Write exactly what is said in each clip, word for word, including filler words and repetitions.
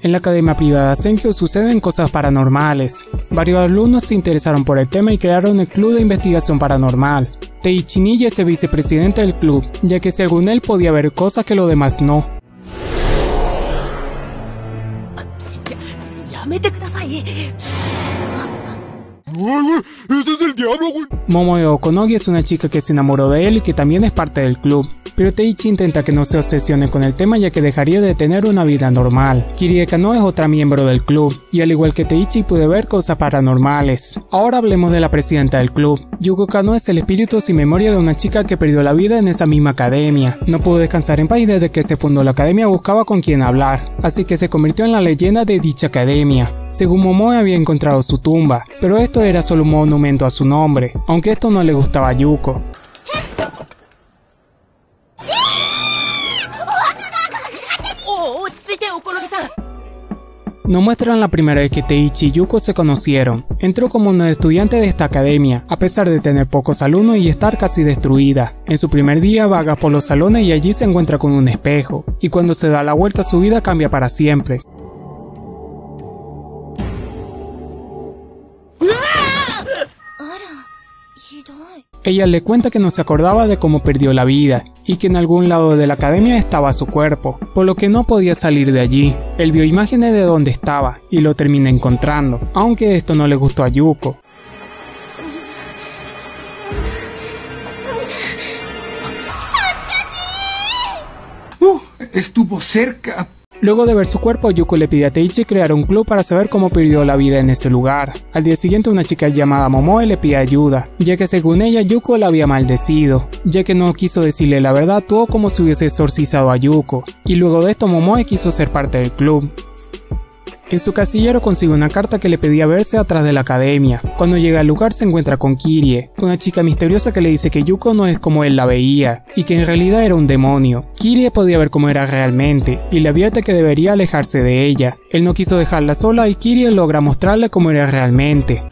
En la Academia Privada Senkyo suceden cosas paranormales. Varios alumnos se interesaron por el tema y crearon el Club de Investigación Paranormal. Teiichi Niiya es el vicepresidente del club, ya que según él podía ver cosas que los demás no. ¡Ese es el diablo, güey! Momoe Okonogi es una chica que se enamoró de él y que también es parte del club, pero Teiichi intenta que no se obsesione con el tema ya que dejaría de tener una vida normal. Kirie Kano es otra miembro del club, y al igual que Teiichi puede ver cosas paranormales. Ahora hablemos de la presidenta del club. Yuko Kano es el espíritu sin memoria de una chica que perdió la vida en esa misma academia. No pudo descansar en paz y desde que se fundó la academia buscaba con quién hablar, así que se convirtió en la leyenda de dicha academia. Según Momoe había encontrado su tumba, pero esto era solo un monumento a su nombre, aunque esto no le gustaba a Yuko. Nos muestran la primera vez que Teiichi y Yuko se conocieron. Entró como una estudiante de esta academia, a pesar de tener pocos alumnos y estar casi destruida. En su primer día vaga por los salones y allí se encuentra con un espejo, y cuando se da la vuelta su vida cambia para siempre. Ella le cuenta que no se acordaba de cómo perdió la vida y que en algún lado de la academia estaba su cuerpo, por lo que no podía salir de allí. Él vio imágenes de donde estaba y lo termina encontrando, aunque esto no le gustó a Yuko. Uh, estuvo cerca. Luego de ver su cuerpo, Yuko le pide a Teiichi crear un club para saber cómo perdió la vida en ese lugar. Al día siguiente una chica llamada Momoe le pide ayuda, ya que según ella Yuko la había maldecido. Ya que no quiso decirle la verdad, actuó como si hubiese exorcizado a Yuko, y luego de esto Momoe quiso ser parte del club. En su casillero consigue una carta que le pedía verse atrás de la academia. Cuando llega al lugar se encuentra con Kirie, una chica misteriosa que le dice que Yuko no es como él la veía, y que en realidad era un demonio. Kirie podía ver cómo era realmente, y le advierte que debería alejarse de ella. Él no quiso dejarla sola y Kirie logra mostrarle cómo era realmente.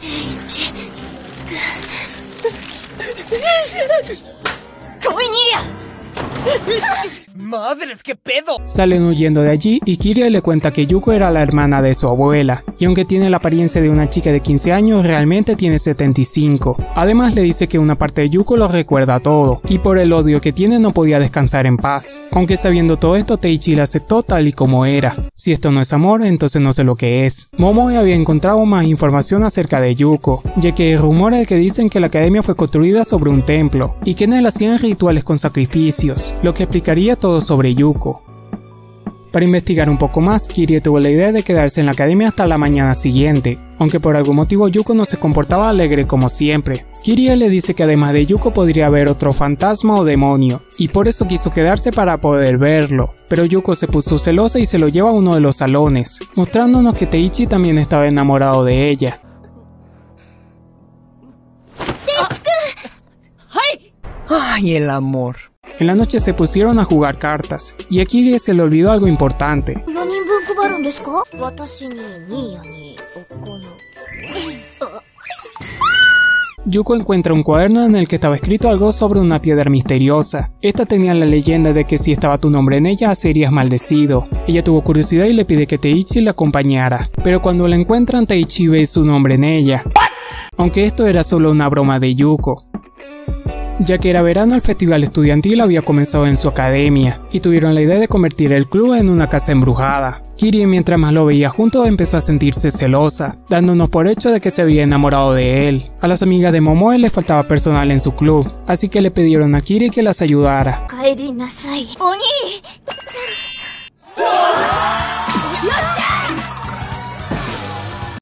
¡Madres, qué pedo! Salen huyendo de allí y Kirie le cuenta que Yuko era la hermana de su abuela, y aunque tiene la apariencia de una chica de quince años, realmente tiene setenta y cinco. Además le dice que una parte de Yuko lo recuerda todo, y por el odio que tiene no podía descansar en paz. Aunque sabiendo todo esto, Teiichi la aceptó tal y como era. Si esto no es amor, entonces no sé lo que es. Momoe había encontrado más información acerca de Yuko, ya que hay rumores que dicen que la academia fue construida sobre un templo, y que en él hacían rituales con sacrificios, lo que explicaría todo sobre Yuko. Para investigar un poco más, Kirie tuvo la idea de quedarse en la academia hasta la mañana siguiente, aunque por algún motivo Yuko no se comportaba alegre como siempre. Kirie le dice que además de Yuko podría haber otro fantasma o demonio, y por eso quiso quedarse para poder verlo, pero Yuko se puso celosa y se lo lleva a uno de los salones, mostrándonos que Teiichi también estaba enamorado de ella. ¡Ay, el amor! En la noche se pusieron a jugar cartas, y a Kirie se le olvidó algo importante. Yuko encuentra un cuaderno en el que estaba escrito algo sobre una piedra misteriosa. Esta tenía la leyenda de que si estaba tu nombre en ella, serías maldecido. Ella tuvo curiosidad y le pide que Teiichi la acompañara, pero cuando la encuentran, Teiichi ve su nombre en ella. Aunque esto era solo una broma de Yuko. Ya que era verano, el festival estudiantil había comenzado en su academia, y tuvieron la idea de convertir el club en una casa embrujada. Kirie, mientras más lo veía juntos, empezó a sentirse celosa, dándonos por hecho de que se había enamorado de él. A las amigas de Momoe les faltaba personal en su club, así que le pidieron a Kirie que las ayudara.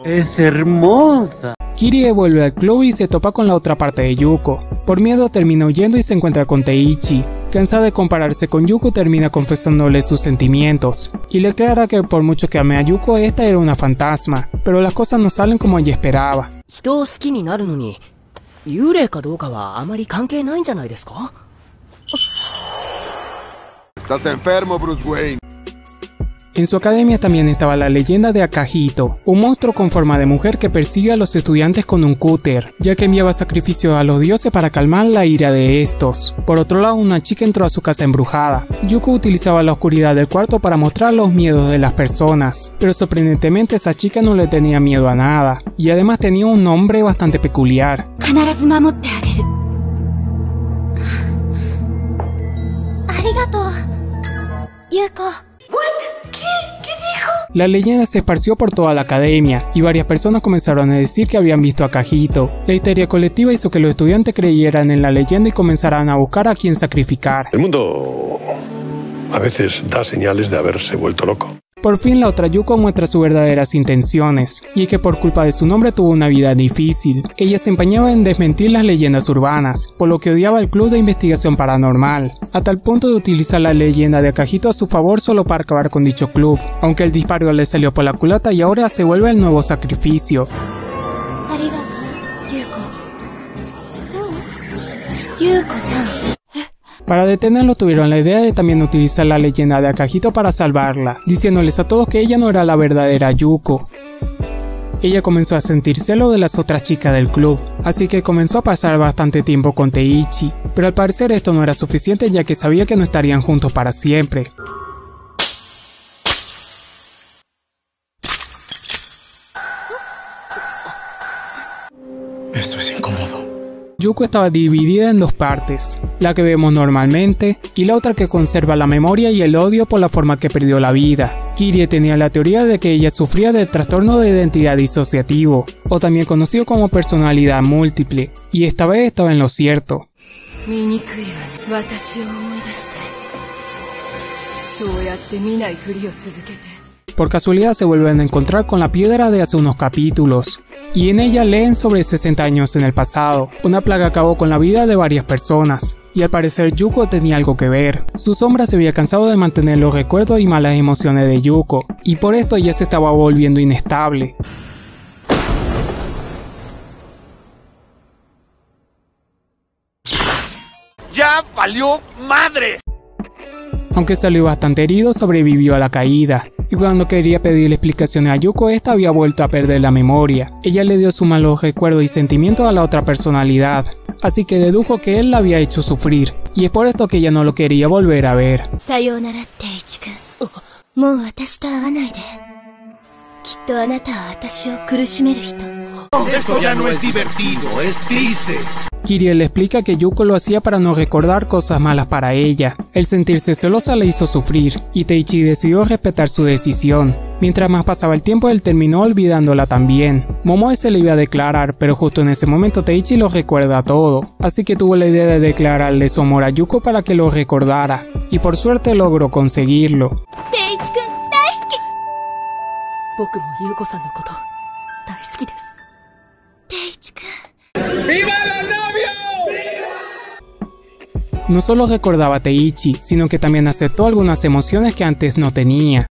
¡Es hermosa! Kirie vuelve al club y se topa con la otra parte de Yuko. Por miedo termina huyendo y se encuentra con Teiichi. Cansada de compararse con Yuko, termina confesándole sus sentimientos, y le aclara que por mucho que ame a Yuko, esta era una fantasma, pero las cosas no salen como ella esperaba. Estás enfermo, Bruce Wayne. En su academia también estaba la leyenda de Akajito, un monstruo con forma de mujer que persigue a los estudiantes con un cúter, ya que enviaba sacrificios a los dioses para calmar la ira de estos. Por otro lado, una chica entró a su casa embrujada. Yuko utilizaba la oscuridad del cuarto para mostrar los miedos de las personas, pero sorprendentemente esa chica no le tenía miedo a nada, y además tenía un nombre bastante peculiar. La leyenda se esparció por toda la academia, y varias personas comenzaron a decir que habían visto a Akajito. La histeria colectiva hizo que los estudiantes creyeran en la leyenda y comenzaran a buscar a quien sacrificar. El mundo a veces da señales de haberse vuelto loco. Por fin la otra Yuko muestra sus verdaderas intenciones, y es que por culpa de su nombre tuvo una vida difícil. Ella se empeñaba en desmentir las leyendas urbanas, por lo que odiaba el club de investigación paranormal, a tal punto de utilizar la leyenda de Akajito a su favor solo para acabar con dicho club, aunque el disparo le salió por la culata y ahora se vuelve el nuevo sacrificio. Para detenerlo tuvieron la idea de también utilizar la leyenda de Akajito para salvarla, diciéndoles a todos que ella no era la verdadera Yuko. Ella comenzó a sentir celo de las otras chicas del club, así que comenzó a pasar bastante tiempo con Teiichi, pero al parecer esto no era suficiente ya que sabía que no estarían juntos para siempre. Esto es incómodo. Yuko estaba dividida en dos partes, la que vemos normalmente y la otra que conserva la memoria y el odio por la forma que perdió la vida. Kirie tenía la teoría de que ella sufría del trastorno de identidad disociativo, o también conocido como personalidad múltiple, y esta vez estaba en lo cierto. Por casualidad se vuelven a encontrar con la piedra de hace unos capítulos, y en ella leen sobre sesenta años en el pasado. Una plaga acabó con la vida de varias personas, y al parecer Yuko tenía algo que ver. Su sombra se había cansado de mantener los recuerdos y malas emociones de Yuko, y por esto ella se estaba volviendo inestable. ¡Ya valió madre! Aunque salió bastante herido, sobrevivió a la caída. Y cuando quería pedirle explicaciones a Yuko, esta había vuelto a perder la memoria. Ella le dio sus malos recuerdos y sentimientos a la otra personalidad, así que dedujo que él la había hecho sufrir, y es por esto que ella no lo quería volver a ver. Oh, esto ya no es divertido, es triste. Kirie le explica que Yuko lo hacía para no recordar cosas malas para ella. El sentirse celosa le hizo sufrir, y Teiichi decidió respetar su decisión. Mientras más pasaba el tiempo, él terminó olvidándola también. Momoe se le iba a declarar, pero justo en ese momento Teiichi lo recuerda todo, así que tuvo la idea de declararle su amor a Yuko para que lo recordara, y por suerte logró conseguirlo. Teiichi-kun, daisuki. Boku mo Yuko-san no koto daisuki desu. Teiichi-kun. ¡Viva la no! No solo recordaba a Teiichi, sino que también aceptó algunas emociones que antes no tenía.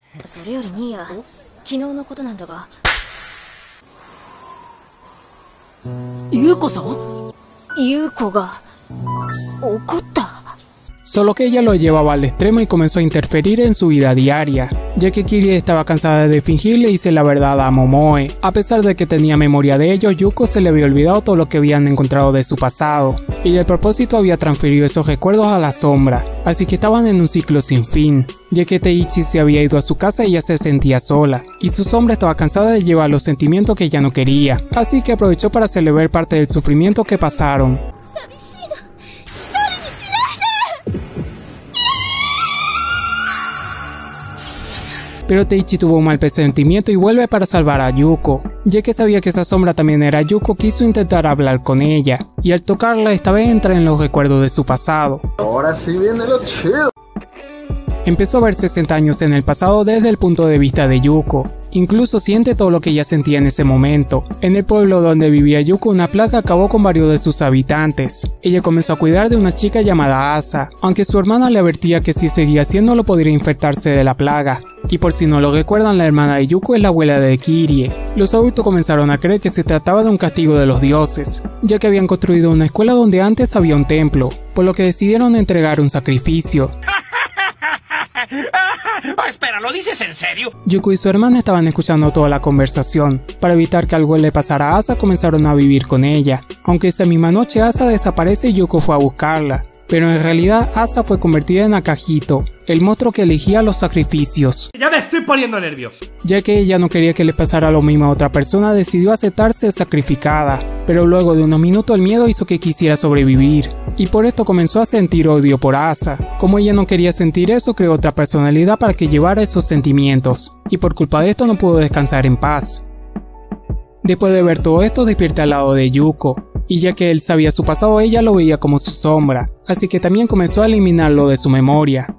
Solo que ella lo llevaba al extremo y comenzó a interferir en su vida diaria, ya que Kirie estaba cansada de fingirle y hice la verdad a Momoe. A pesar de que tenía memoria de ello, Yuko se le había olvidado todo lo que habían encontrado de su pasado, y el propósito había transferido esos recuerdos a la sombra, así que estaban en un ciclo sin fin, ya que Teiichi se había ido a su casa y ya se sentía sola, y su sombra estaba cansada de llevar los sentimientos que ya no quería, así que aprovechó para hacerle ver parte del sufrimiento que pasaron. Pero Teiichi tuvo un mal presentimiento y vuelve para salvar a Yuko, ya que sabía que esa sombra también era Yuko. Quiso intentar hablar con ella, y al tocarla esta vez entra en los recuerdos de su pasado. Ahora sí viene lo chido. Empezó a ver sesenta años en el pasado desde el punto de vista de Yuko. Incluso siente todo lo que ella sentía en ese momento. En el pueblo donde vivía Yuko, una plaga acabó con varios de sus habitantes. Ella comenzó a cuidar de una chica llamada Asa, aunque su hermana le advertía que si seguía haciéndolo podría infectarse de la plaga. Y por si no lo recuerdan, la hermana de Yuko es la abuela de Kirie. Los adultos comenzaron a creer que se trataba de un castigo de los dioses, ya que habían construido una escuela donde antes había un templo, por lo que decidieron entregar un sacrificio. ¡Oh, espera! ¿Lo dices en serio? Yuko y su hermana estaban escuchando toda la conversación. Para evitar que algo le pasara a Asa, comenzaron a vivir con ella. Aunque esa misma noche Asa desaparece y Yuko fue a buscarla. Pero en realidad Asa fue convertida en Akajito, el monstruo que elegía los sacrificios. ¡Ya me estoy poniendo nervioso! Ya que ella no quería que le pasara lo mismo a otra persona, decidió aceptarse sacrificada. Pero luego de unos minutos el miedo hizo que quisiera sobrevivir. Y por esto comenzó a sentir odio por Asa. Como ella no quería sentir eso, creó otra personalidad para que llevara esos sentimientos. Y por culpa de esto no pudo descansar en paz. Después de ver todo esto, despierta al lado de Yuko. Y ya que él sabía su pasado, ella lo veía como su sombra, así que también comenzó a eliminarlo de su memoria.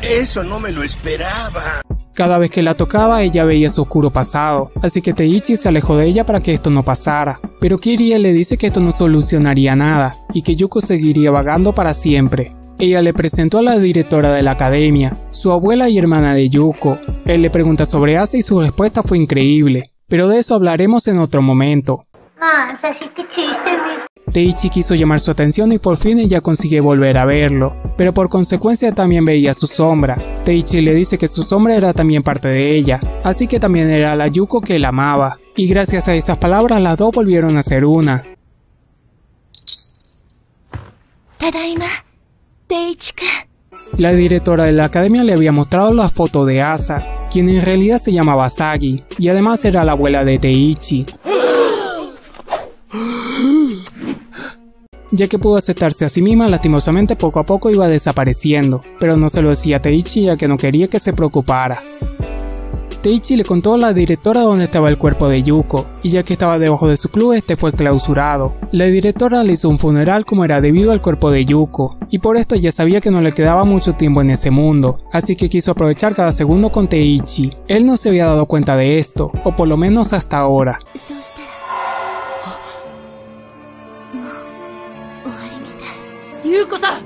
Eso no me lo esperaba. Cada vez que la tocaba, ella veía su oscuro pasado, así que Teiichi se alejó de ella para que esto no pasara. Pero Kirie le dice que esto no solucionaría nada, y que Yuko seguiría vagando para siempre. Ella le presentó a la directora de la academia, su abuela y hermana de Yuko. Él le pregunta sobre Asa y su respuesta fue increíble, pero de eso hablaremos en otro momento. Man, así que chiste, mi... Teiichi quiso llamar su atención y por fin ella consigue volver a verlo, pero por consecuencia también veía su sombra. Teiichi le dice que su sombra era también parte de ella, así que también era la Yuko que él amaba, y gracias a esas palabras las dos volvieron a ser una. Tadaima. La directora de la academia le había mostrado la foto de Asa, quien en realidad se llamaba Sagi, y además era la abuela de Teiichi. Ya que pudo aceptarse a sí misma, lastimosamente poco a poco iba desapareciendo, pero no se lo decía a Teiichi ya que no quería que se preocupara. Teiichi le contó a la directora dónde estaba el cuerpo de Yuko, y ya que estaba debajo de su club, este fue clausurado. La directora le hizo un funeral como era debido al cuerpo de Yuko, y por esto ya sabía que no le quedaba mucho tiempo en ese mundo, así que quiso aprovechar cada segundo con Teiichi. Él no se había dado cuenta de esto, o por lo menos hasta ahora. ¡Yuko-san!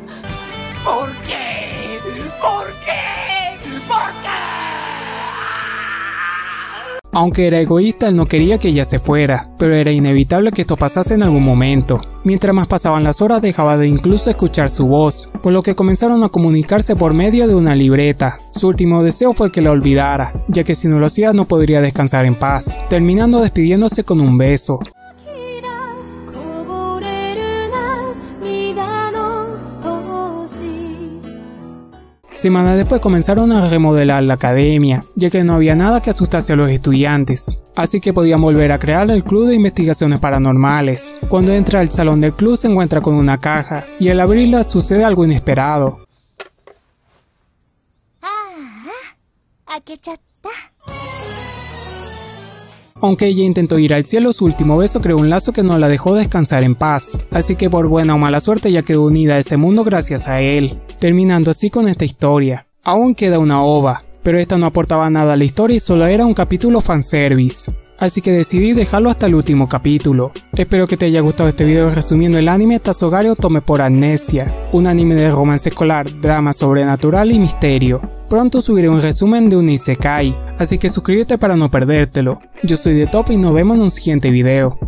¿Por qué? ¿Por qué? ¿Por qué? Aunque era egoísta, él no quería que ella se fuera, pero era inevitable que esto pasase en algún momento. Mientras más pasaban las horas, dejaba de incluso escuchar su voz, por lo que comenzaron a comunicarse por medio de una libreta. Su último deseo fue que la olvidara, ya que si no lo hacía no podría descansar en paz, terminando despidiéndose con un beso. Semanas después comenzaron a remodelar la academia, ya que no había nada que asustase a los estudiantes, así que podían volver a crear el club de investigaciones paranormales. Cuando entra al salón del club se encuentra con una caja, y al abrirla sucede algo inesperado. Aunque ella intentó ir al cielo, su último beso creó un lazo que no la dejó descansar en paz, así que por buena o mala suerte ella quedó unida a ese mundo gracias a él, terminando así con esta historia. Aún queda una ova, pero esta no aportaba nada a la historia y solo era un capítulo fanservice, así que decidí dejarlo hasta el último capítulo. Espero que te haya gustado este video resumiendo el anime Tasogare Otome por Amnesia, un anime de romance escolar, drama sobrenatural y misterio. Pronto subiré un resumen de un isekai, así que suscríbete para no perdértelo. Yo soy DeTop y nos vemos en un siguiente video.